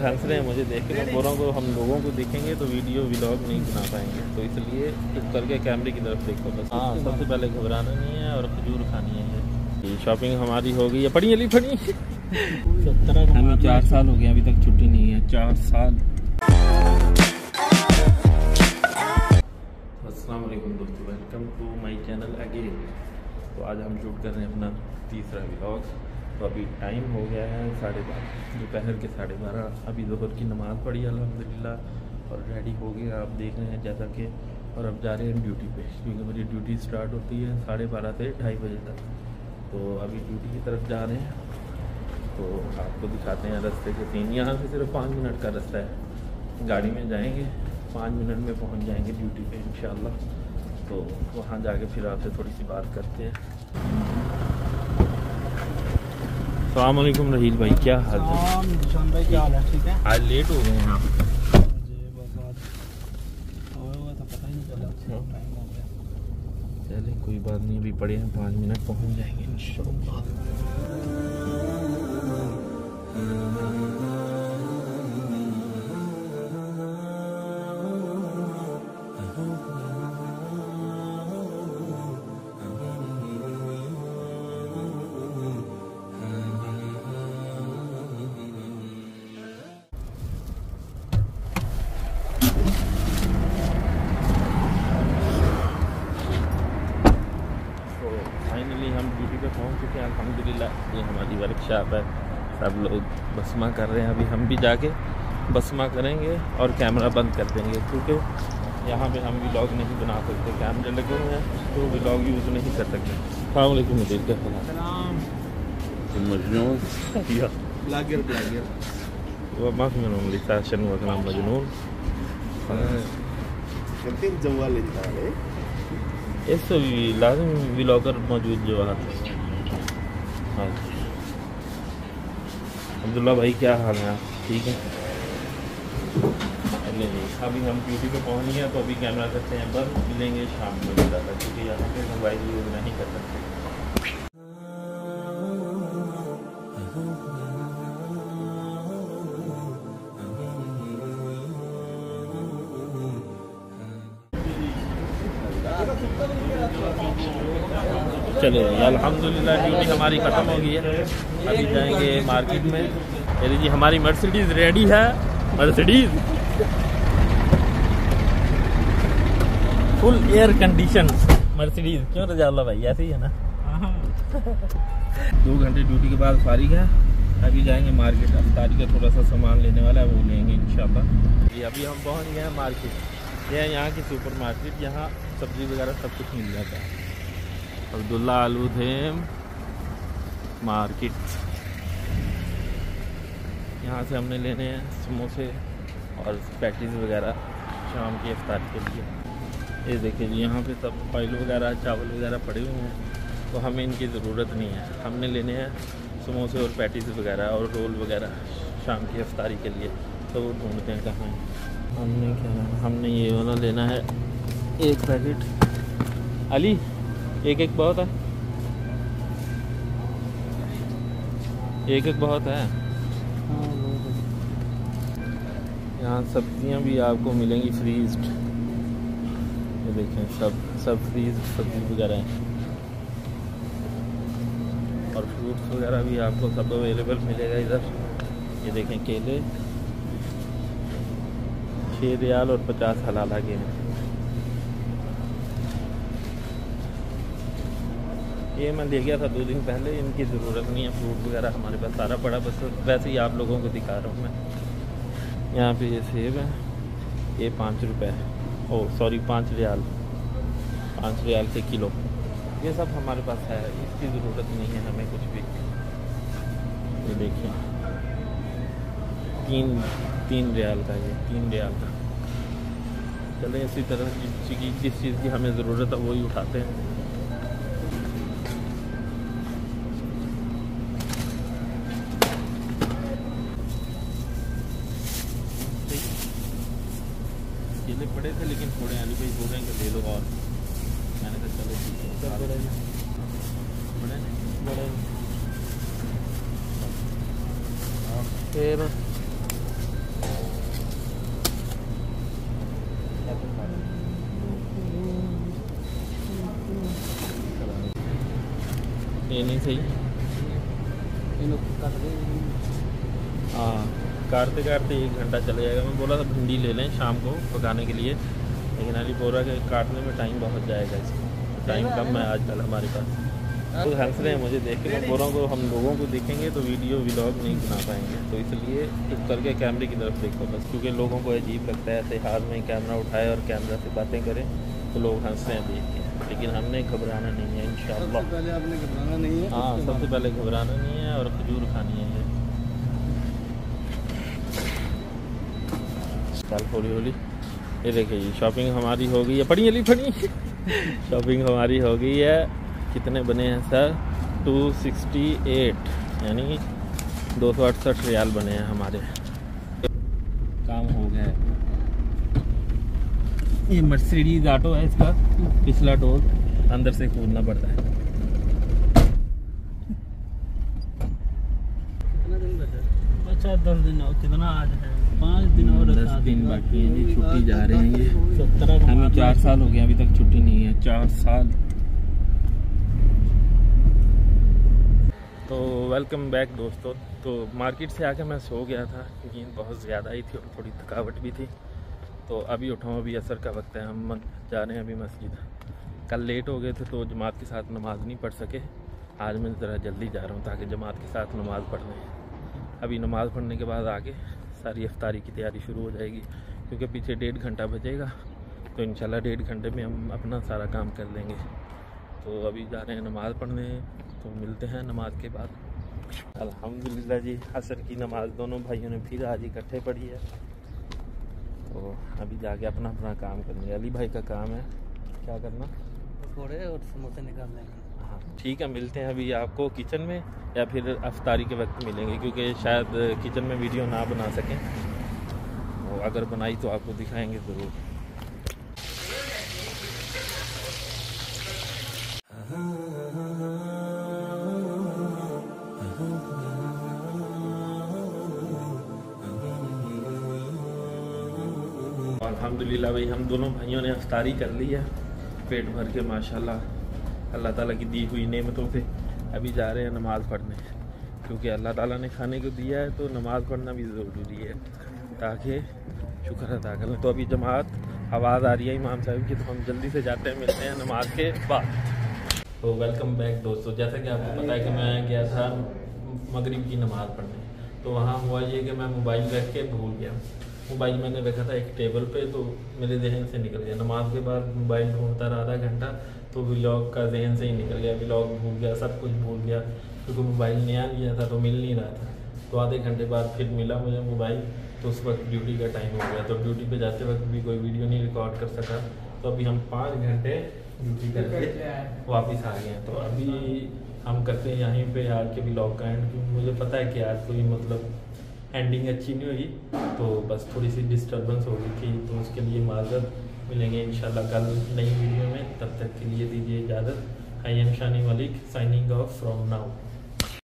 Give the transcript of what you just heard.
हंस रहे हैं मुझे देख के, मैं बोल रहा हूँ हम लोगों को देखेंगे तो वीडियो व्लॉग नहीं बना पाएंगे, तो इसलिए चुप करके कैमरे की तरफ देखो बस। हाँ, सबसे पहले घबराना नहीं है और खजूर खानी है। ये शॉपिंग हमारी हो गई है। पड़ी अली पड़ी 17 हमें 4 साल हो गए अभी तक छुट्टी नहीं है, 4 साल। अस्सलाम वालेकुम दोस्तों, welcome to my channel again. तो आज हम शूट कर रहे हैं अपना तीसरा व्लॉग। तो अभी टाइम हो गया है 12:30, दोपहर के 12:30। अभी दोपहर की नमाज़ पढ़ी अल्हम्दुलिल्लाह और रेडी हो गया, आप देख रहे हैं जैसा कि। और अब जा रहे हैं ड्यूटी पे, क्योंकि मेरी ड्यूटी स्टार्ट होती है 12:30 से 2:30 बजे तक। तो अभी ड्यूटी की तरफ जा रहे हैं, तो आपको दिखाते हैं रास्ते के सीन। यहाँ से सिर्फ 5 मिनट का रास्ता है, गाड़ी में जाएँगे 5 मिनट में पहुँच जाएँगे ड्यूटी पर इंशाल्लाह। तो वहाँ जाके फिर आपसे थोड़ी सी बात करते हैं। अस्सलाम वालेकुम रहील भाई, क्या हाल है? शान भाई क्या हाल है? ठीक है। आज लेट हो गए हैं आप? चले कोई बात नहीं, अभी पड़े हैं 5 मिनट, पहुंच जाएंगे इंशाल्लाह। अल्हम्दुलिल्लाह ये हमारी वर्कशॉप है, सब लोग बसमा कर रहे हैं। अभी हम भी जाके बसमा करेंगे और कैमरा बंद कर देंगे, क्योंकि यहाँ पे हम व्लॉग नहीं बना सकते, कैमरे लगे हुए हैं तो व्लॉग यूज़ नहीं कर सकते। अस्सलाम वालेकुम मजनून इस लाजम व्लॉगर मौजूद जो है अब्दुल्ला भाई, क्या हाल है आप? ठीक है। नहीं अभी हम ड्यूटी पे पहुंच गए, तो अभी कैमरा करते हैं बंद, मिलेंगे शाम को ज़्यादा, क्योंकि यहाँ पे मोबाइल यूज़ नहीं कर सकते। चलो अल्हम्दुलिल्लाह ड्यूटी हमारी ख़त्म हो गई है, अभी जाएंगे मार्केट में। चलिए जी हमारी मर्सिडीज़ रेडी है, Mercedes full air condition Mercedes. क्यों रजाउल्ला भाई ऐसे ही है ना? 2 घंटे ड्यूटी के बाद फारिग है, अभी जाएंगे मार्केट। अफ्तारी का थोड़ा सा सामान लेने वाला है, वो लेंगे इंशाल्लाह। ये अभी हम पहुँच गए हैं मार्केट, ये यहाँ की सुपर मार्केट, यहाँ सब्ज़ी वगैरह सब कुछ मिल जाता है। अब्दुल्ला आलू थेम मार्केट, यहाँ से हमने लेने हैं समोसे और पैटीज वगैरह शाम की इफ्तार के लिए। ये देखिए जी यहाँ पे सब ऑयल वगैरह चावल वगैरह पड़े हुए हैं, तो हमें इनकी ज़रूरत नहीं है। हमने लेने हैं समोसे और पैटीज वगैरह और रोल वगैरह शाम की इफ्तारी के लिए, तो वो ढूँढते हैं कहाँ। हमने क्या, हमने ये वाला लेना है 1 पैकेट अली, एक बहुत है, एक बहुत है। यहाँ सब्जियाँ भी आपको मिलेंगी फ्रीज्ड, ये देखें सब फ्रीज सब्जी वगैरह हैं, और फ्रूट्स वगैरह भी आपको सब अवेलेबल मिलेगा इधर। ये देखें केले 6 रियाल और 50 हलाला के हैं। ये मैं ले गया था 2 दिन पहले, इनकी ज़रूरत नहीं है, फ्रूट वगैरह हमारे पास सारा पड़ा, बस वैसे ही आप लोगों को दिखा रहा हूँ मैं। यहाँ पे ये सेब है, ये 5 रुपए है, ओ सॉरी 5 रियाल, 5 रियाल से किलो। ये सब हमारे पास है, इसकी ज़रूरत नहीं है हमें कुछ भी। ये देखिए 3 रियाल का, ये 3 रियाल का। चलें इसी तरह जिस चीज़ की हमें ज़रूरत है वही उठाते हैं। केले पड़े थे लेकिन थोड़े, अली भाई बोल रहे हैं कि ले लो, और मैंने कहा चलो ठीक है। बड़े ये नहीं सही। हाँ, काटते काटते 1 घंटा चले जाएगा। मैं बोला था भिंडी ले लें शाम को पकाने के लिए, लेकिन अली बोल रहा है कि काटने में टाइम बहुत जाएगा, इसमें टाइम कम है आजकल हमारे पास। तो हंस रहे हैं मुझे देख के, मैं बोल रहा हूँ हम लोगों को देखेंगे तो वीडियो व्लॉग नहीं बना पाएंगे, तो इसलिए चुप करके कैमरे की तरफ देखो बस, क्योंकि लोगों को अजीब लगता है ऐसे हाथ में कैमरा उठाए और कैमरा से बातें करें तो लोग हंस रहे हैं देख के। लेकिन हमने घबराना नहीं है इंशाल्लाह। आपने घबराना नहीं है। हाँ, सबसे पहले घबराना नहीं है और खजूर खानी है। चल होली होली, ये देखिए जी शॉपिंग हमारी हो गई है। पड़ी अली पड़ी, शॉपिंग हमारी हो गई है। कितने बने हैं सर? 268 यानी 268 रियाल बने हैं हमारे। काम हो गया है। ये मर्सिडीज ऑटो है, इसका पिछला डोर अंदर से खोलना पड़ता है। अच्छा 10 दिन और कितना आज है? 5 दिन और 10 दिन बाकी है जी। छुट्टी जा रहे हैं ये 17। हमें 4 साल हो गए अभी तक छुट्टी नहीं है, 4 साल। तो वेलकम बैक दोस्तों। तो मार्केट से आके मैं सो गया था, नींद बहुत ज़्यादा आई थी और थोड़ी थकावट भी थी। तो अभी उठाऊँ, अभी असर का वक्त है, हम जा रहे हैं अभी मस्जिद। कल लेट हो गए थे तो जमात के साथ नमाज़ नहीं पढ़ सके। आज मैं ज़रा जल्दी जा रहा हूँ ताकि जमात के साथ नमाज़ पढ़ लें। अभी नमाज़ पढ़ने के बाद आके सारी इफ्तारी की तैयारी शुरू हो जाएगी, क्योंकि पीछे 1.5 घंटा बचेगा, तो इंशाल्लाह 1.5 घंटे में हम अपना सारा काम कर लेंगे। तो अभी जा रहे हैं नमाज़ पढ़ने, तो मिलते हैं नमाज के बाद। अल्हम्दुलिल्लाह जी असर की नमाज दोनों भाइयों ने फिर आज इकट्ठे पढ़ी है। तो अभी जाके अपना अपना काम करेंगे। अली भाई का काम है क्या करना, पकौड़े और समोसे निकालने का। हाँ ठीक है, मिलते हैं अभी आपको किचन में, या फिर इफ्तारी के वक्त मिलेंगे, क्योंकि शायद किचन में वीडियो ना बना सकें, और अगर बनाई तो आपको दिखाएँगे ज़रूर। अल्हम्दुलिल्लाह भाई हम दोनों भाइयों ने इफ्तारी कर ली है पेट भर के माशाल्लाह, अल्लाह ताला की दी हुई नेमतों से। अभी जा रहे हैं नमाज़ पढ़ने, क्योंकि अल्लाह ताला ने खाने को दिया है तो नमाज़ पढ़ना भी ज़रूरी है ताकि शुक्र अदा करें। तो अभी जमात आवाज़ आ रही है इमाम साहब की, तो हम जल्दी से जाते हैं, मिलते हैं नमाज के बाद। तो वेलकम बैक दोस्तों। जैसा कि आपको पता है कि मैं गया था मगरिब की नमाज़ पढ़ने, तो वहाँ हुआ ये कि मैं मोबाइल रख के भूल गया। मोबाइल मैंने रखा था एक टेबल पे, तो मेरे जहन से निकल गया। नमाज के बाद मोबाइल ढूंढता रहा आधा घंटा, तो व्लॉग का जहन से ही निकल गया, व्लॉग भूल गया, सब कुछ भूल गया, क्योंकि मोबाइल नया लिया था तो मिल नहीं रहा था। तो आधे घंटे बाद फिर मिला मुझे मोबाइल, तो उस वक्त ड्यूटी का टाइम हो गया, तो ड्यूटी पर जाते वक्त भी कोई वीडियो नहीं रिकॉर्ड कर सका। तो अभी हम 5 घंटे ड्यूटी करके वापस आ गए हैं। तो अभी हम करते हैं यहीं पर आज के व्लॉग का एंड, क्योंकि मुझे पता है कि आज कोई मतलब एंडिंग अच्छी नहीं हुई, तो बस थोड़ी सी डिस्टर्बेंस हो गई थी, तो उसके लिए माजरत। मिलेंगे इंशाल्लाह कल नई वीडियो में, तब तक के लिए दीजिए इजाज़त। I am Shani Malik signing off from now.